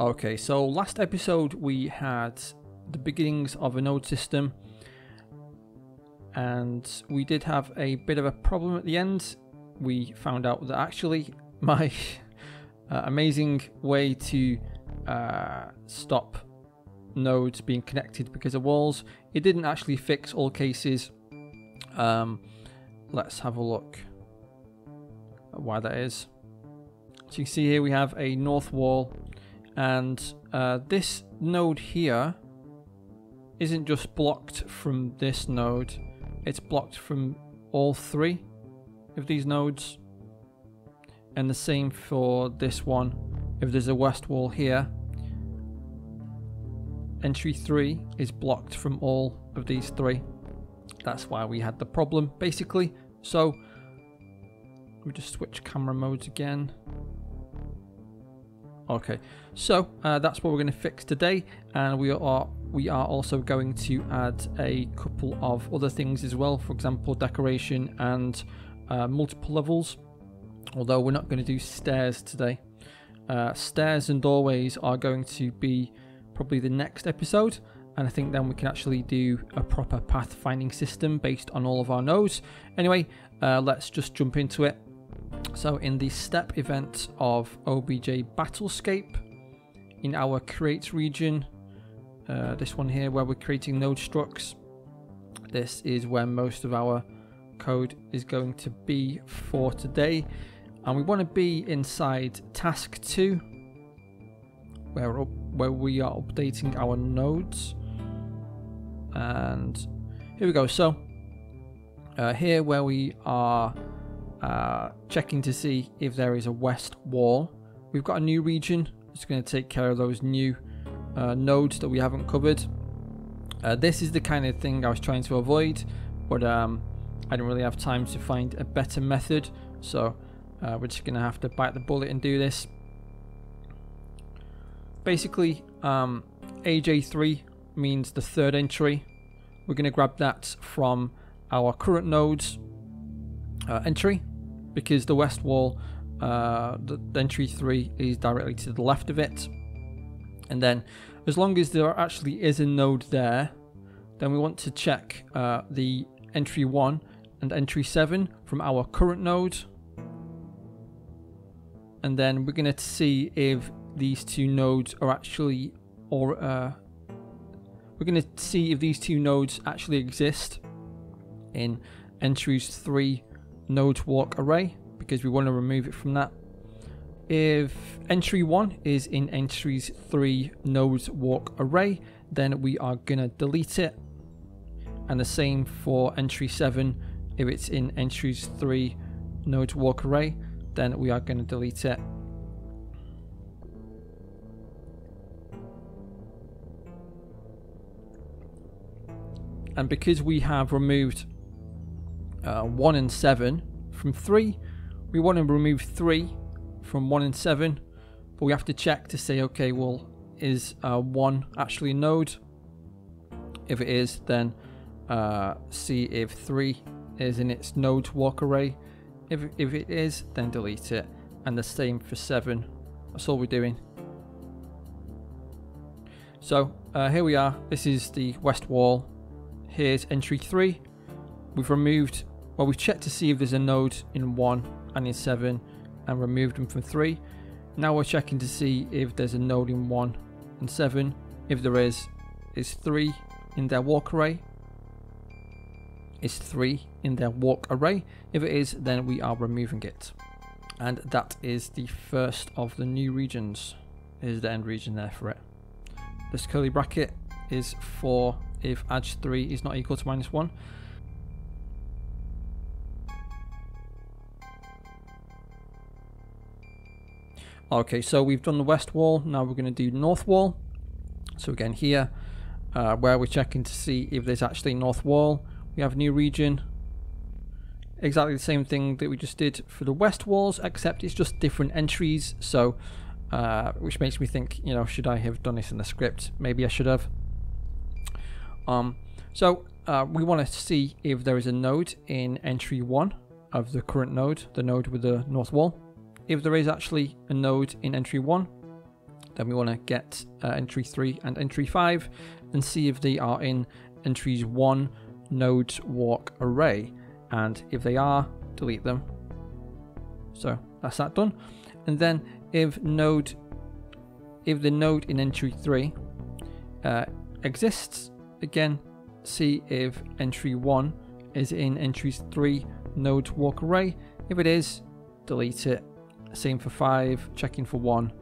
Okay, so last episode we had the beginnings of a node system, and we did have a bit of a problem at the end. We found out that actually my amazing way to stop nodes being connected because of walls, it didn't actually fix all cases. Let's have a look at why that is. So you can see here we have a north wall, and this node here isn't just blocked from this node, it's blocked from all three of these nodes, and the same for this one. If there's a west wall here, entry 3 is blocked from all of these three. That's why we had the problem, basically. So we just switch camera modes again. Okay, so that's what we're going to fix today, and we are also going to add a couple of other things as well, for example decoration and multiple levels, although we're not going to do stairs today. Stairs and doorways are going to be probably the next episode, and I think then we can actually do a proper pathfinding system based on all of our nodes. Anyway, let's just jump into it. So in the step event of OBJ Battlescape, in our create region, this one here where we're creating node structs, this is where most of our code is going to be for today, and we want to be inside task 2 where we are updating our nodes. And here we go. So here where we are checking to see if there is a west wall, we've got a new region. It's going to take care of those new nodes that we haven't covered. This is the kind of thing I was trying to avoid, but I didn't really have time to find a better method, so we're just going to have to bite the bullet and do this. Basically, AJ3 means the third entry. We're going to grab that from our current nodes entry, because the west wall, the entry 3 is directly to the left of it. And then as long as there actually is a node there, then we want to check the entry 1 and entry 7 from our current node, and then we're going to see if these two nodes are actually, or we're going to see if these two nodes actually exist in entries 3 node walk array, because we want to remove it from that. If entry 1 is in entries 3 nodes walk array, then we are going to delete it, and the same for entry 7. If it's in entries 3 nodes walk array, then we are going to delete it. And because we have removed 1 and 7 from 3, we want to remove 3 from 1 and 7, but we have to check to say, okay, well, is 1 actually a node? If it is, then see if 3 is in its node walk array. If it is, then delete it, and the same for 7. That's all we're doing. So here we are. This is the west wall. Here's entry 3. We've removed, well, we've checked to see if there's a node in 1 and in 7 and removed them from 3. Now we're checking to see if there's a node in 1 and 7. If there is 3 in their walk array. Is 3 in their walk array? If it is, then we are removing it, and that is the first of the new regions. Here's the end region there for it. This curly bracket is for if AJ3 is not equal to -1. Okay, so we've done the west wall. Now we're going to do north wall. So again here, where we're checking to see if there's actually north wall, we have a new region. Exactly the same thing that we just did for the west walls, except it's just different entries. So which makes me think, you know, should I have done this in the script? Maybe I should have. So we want to see if there is a node in entry 1 of the current node, the node with the north wall. If there is actually a node in entry 1, then we want to get entry 3 and entry 5 and see if they are in entries 1 nodes walk array, and if they are, delete them. So that's that done. And then if the node in entry 3 exists, again see if entry 1 is in entries 3 nodes walk array. If it is, delete it. Same for 5, checking for 1,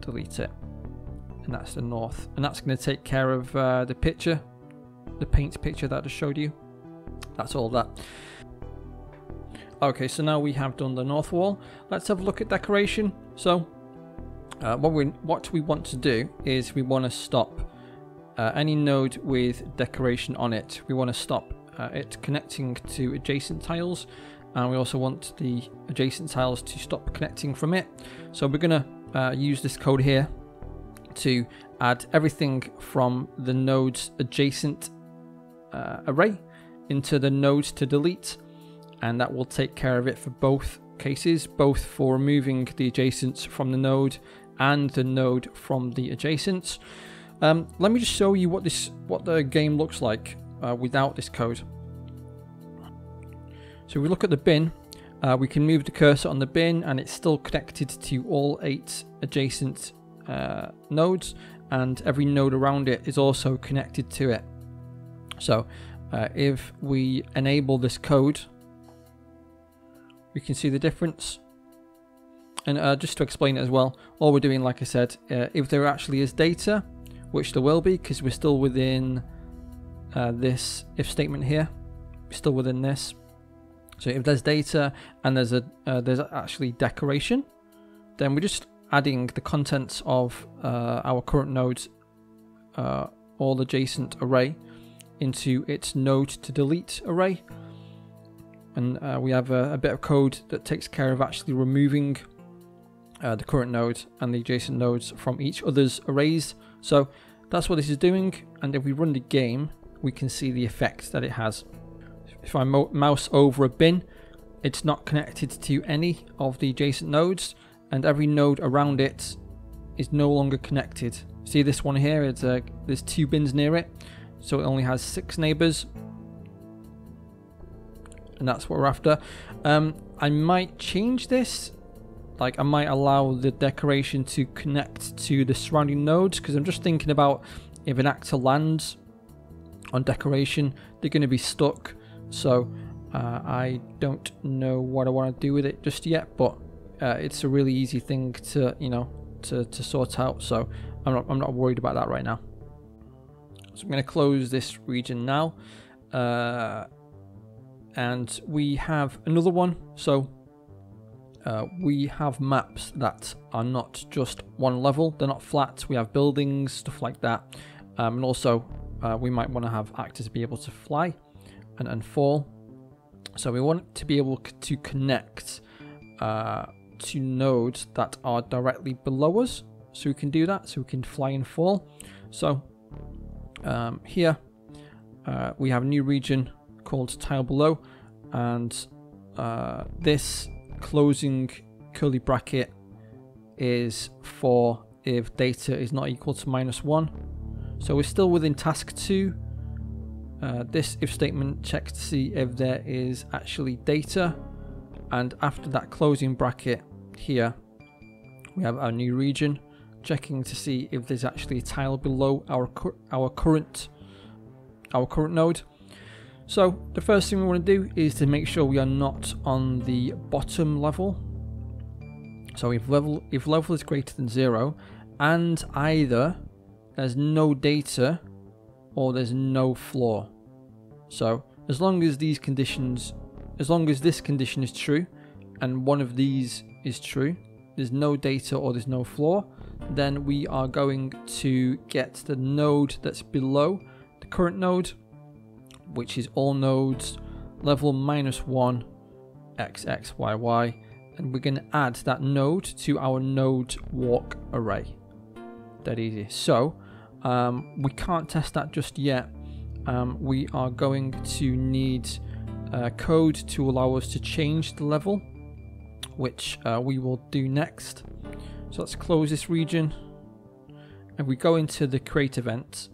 delete it. And that's the north, and that's going to take care of the picture, the paint picture that I just showed you. That's all that. Okay, so now we have done the north wall. Let's have a look at decoration. So what we want to do is we want to stop any node with decoration on it. We want to stop it connecting to adjacent tiles, and we also want the adjacent tiles to stop connecting from it. So we're going to use this code here to add everything from the nodes adjacent array into the nodes to delete, and that will take care of it for both cases, both for removing the adjacents from the node and the node from the adjacents. Let me just show you what the game looks like without this code. So if we look at the bin, we can move the cursor on the bin and it's still connected to all 8 adjacent nodes, and every node around it is also connected to it. So if we enable this code, we can see the difference. And just to explain it as well, all we're doing, like I said, if there actually is data, which there will be because we're still within this if statement here, we're still within this. So if there's data and there's actually decoration, then we're just adding the contents of our current node's all adjacent array into its node to delete array, and we have a bit of code that takes care of actually removing the current node and the adjacent nodes from each other's arrays. So that's what this is doing, and if we run the game, we can see the effect that it has. If I mouse over a bin, it's not connected to any of the adjacent nodes, and every node around it is no longer connected. See this one here, it's there's 2 bins near it, so it only has 6 neighbors, and that's what we're after. I might change this, like I might allow the decoration to connect to the surrounding nodes, because I'm just thinking about if an actor lands on decoration, they're going to be stuck. So I don't know what I want to do with it just yet, but it's a really easy thing to, you know, to sort out. So I'm not worried about that right now. So I'm going to close this region now, and we have another one. So we have maps that are not just one level, they're not flat, we have buildings, stuff like that, and also we might want to have actors be able to fly and fall. So we want to be able to connect to nodes that are directly below us, so we can do that, so we can fly and fall. So here we have a new region called tile below, and this closing curly bracket is for if data is not equal to -1. So we're still within task 2. This if statement checks to see if there is actually data, and after that closing bracket here we have our new region, checking to see if there's actually a tile below our current node. So the first thing we want to do is to make sure we are not on the bottom level. So if level is greater than 0 and either there's no data or there's no floor. So as long as these conditions, as long as this condition is true and one of these is true, there's no data or there's no floor, then we are going to get the node that's below the current node, which is all nodes level -1 xxyy, and we're going to add that node to our node walk array. That easy. So we can't test that just yet. We are going to need code to allow us to change the level, which we will do next. So let's close this region If we go into the create event,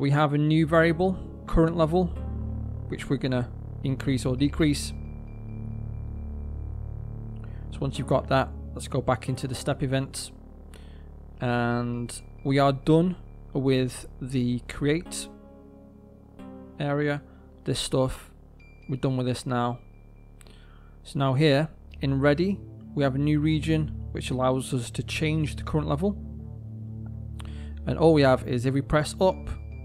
we have a new variable, current level, which we're going to increase or decrease. So once you've got that, let's go back into the step event, and we are done with the create area, this stuff. We're done with this now. So now here in ready, we have a new region which allows us to change the current level, and all we have is if we press up,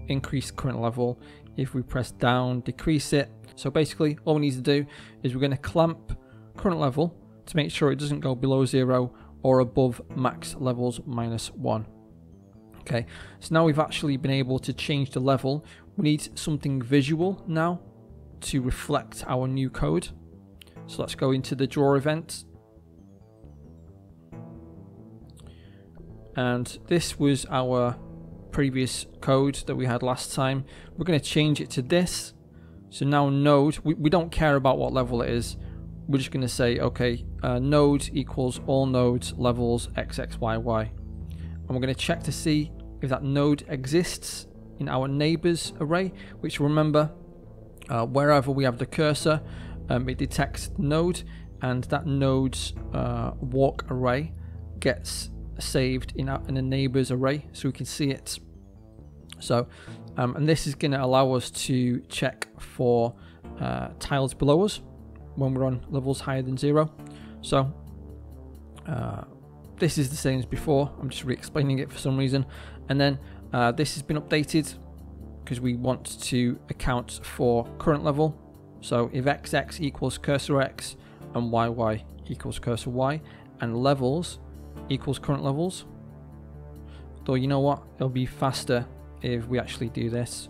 increase current level, if we press down, decrease it. So basically all we need to do is we're going to clamp current level to make sure it doesn't go below 0 or above max levels -1. Okay, so now we've actually been able to change the level. We need something visual now to reflect our new code. So let's go into the draw event. And this was our previous code that we had last time. We're going to change it to this. So now node, we don't care about what level it is. We're just going to say, okay, node equals all nodes levels XXYY. And we're going to check to see if that node exists in our neighbors array, which, remember, wherever we have the cursor, it detects the node, and that node's walk array gets saved in a neighbors array, so we can see it. So and this is going to allow us to check for tiles below us when we're on levels higher than 0. So this is the same as before. I'm just re-explaining it for some reason. And then this has been updated because we want to account for current level. So if XX equals cursor X and YY equals cursor Y and levels equals current levels, though, you know what, it'll be faster if we actually do this.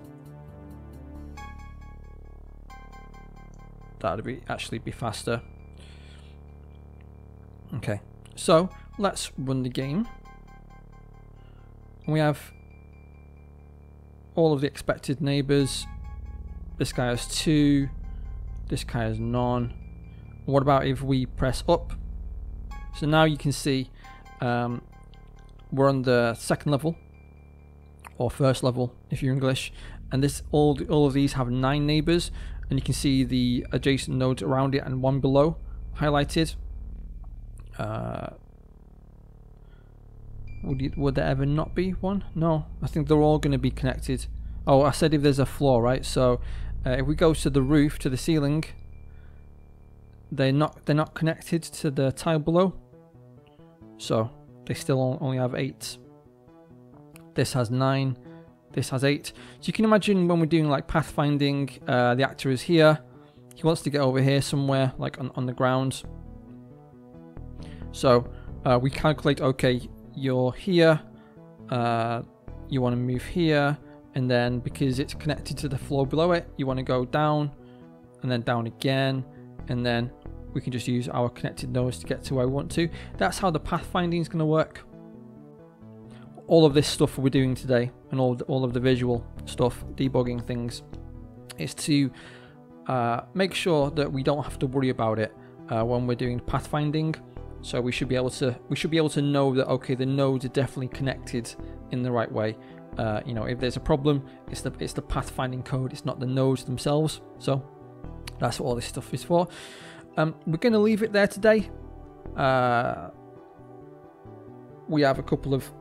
That'd be actually be faster. Okay, so let's run the game. We have all of the expected neighbors. This guy has 2, this guy has none. What about if we press up? So now you can see we're on the second level, or first level if you're English, and this all of these have 9 neighbors, and you can see the adjacent nodes around it and one below highlighted. Would there ever not be one? No, I think they're all going to be connected. Oh, I said if there's a floor, right? So if we go to the roof, to the ceiling, they're not connected to the tile below, so they still only have 8. This has 9. This has 8. So you can imagine when we're doing like pathfinding, the actor is here. He wants to get over here somewhere, like on the ground. So we calculate, okay, you're here, you want to move here, and then because it's connected to the floor below it, you want to go down, and then down again, and then we can just use our connected nodes to get to where we want to. That's how the pathfinding is going to work. All of this stuff we're doing today, and all of the visual stuff, debugging things, is to make sure that we don't have to worry about it when we're doing pathfinding. So we should be able to know that, okay, the nodes are definitely connected in the right way. You know, if there's a problem, it's the pathfinding code, it's not the nodes themselves. So that's what all this stuff is for. We're going to leave it there today. We have a couple of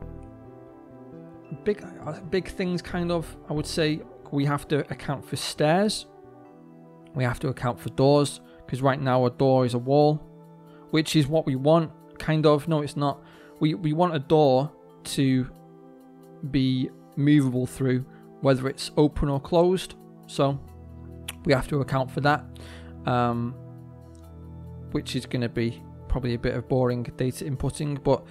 big things, kind of. I would say we have to account for stairs. We have to account for doors, because right now a door is a wall, which is what we want, kind of. No, it's not. We want a door to be movable through, whether it's open or closed. So we have to account for that, which is going to be probably a bit of boring data inputting. But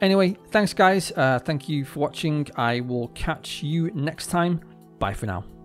anyway, thanks guys. Thank you for watching. I will catch you next time. Bye for now.